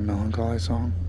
melancholy song.